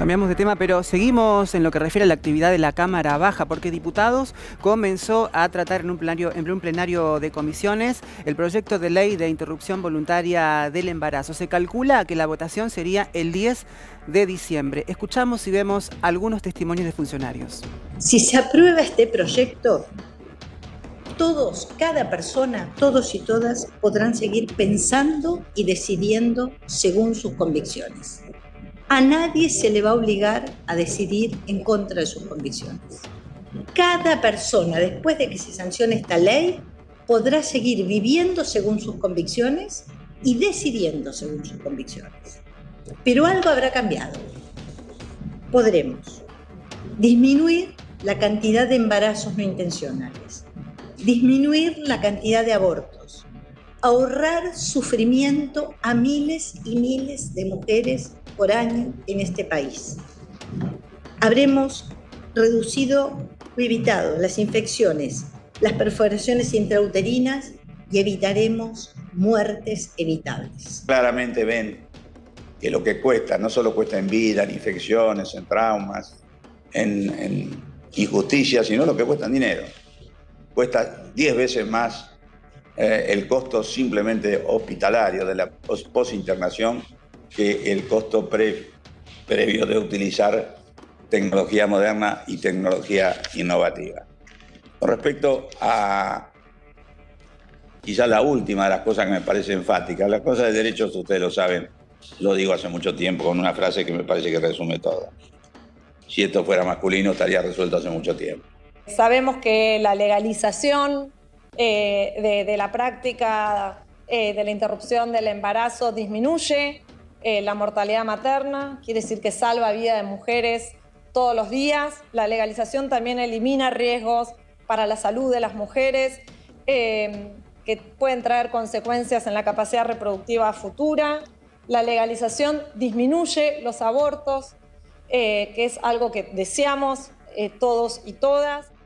Cambiamos de tema, pero seguimos en lo que refiere a la actividad de la Cámara Baja, porque Diputados comenzó a tratar en un plenario de comisiones el proyecto de ley de interrupción voluntaria del embarazo. Se calcula que la votación sería el 10 de diciembre. Escuchamos y vemos algunos testimonios de funcionarios. Si se aprueba este proyecto, todos, cada persona, todos y todas podrán seguir pensando y decidiendo según sus convicciones. A nadie se le va a obligar a decidir en contra de sus convicciones. Cada persona, después de que se sancione esta ley, podrá seguir viviendo según sus convicciones y decidiendo según sus convicciones. Pero algo habrá cambiado. Podremos disminuir la cantidad de embarazos no intencionales, disminuir la cantidad de abortos, ahorrar sufrimiento a miles y miles de mujeres por año en este país. Habremos reducido o evitado las infecciones, las perforaciones intrauterinas y evitaremos muertes evitables. Claramente ven que lo que cuesta, no solo cuesta en vida, en infecciones, en traumas, en injusticias, sino lo que cuesta en dinero. Cuesta 10 veces más el costo simplemente hospitalario de la posinternación que el costo previo de utilizar tecnología moderna y tecnología innovativa. Con respecto a quizás la última de las cosas que me parece enfática, las cosas de derechos, ustedes lo saben, lo digo hace mucho tiempo con una frase que me parece que resume todo. Si esto fuera masculino estaría resuelto hace mucho tiempo. Sabemos que la legalización de la práctica de la interrupción del embarazo disminuye la mortalidad materna, quiere decir que salva vida de mujeres todos los días. La legalización también elimina riesgos para la salud de las mujeres que pueden traer consecuencias en la capacidad reproductiva futura. La legalización disminuye los abortos, que es algo que deseamos todos y todas.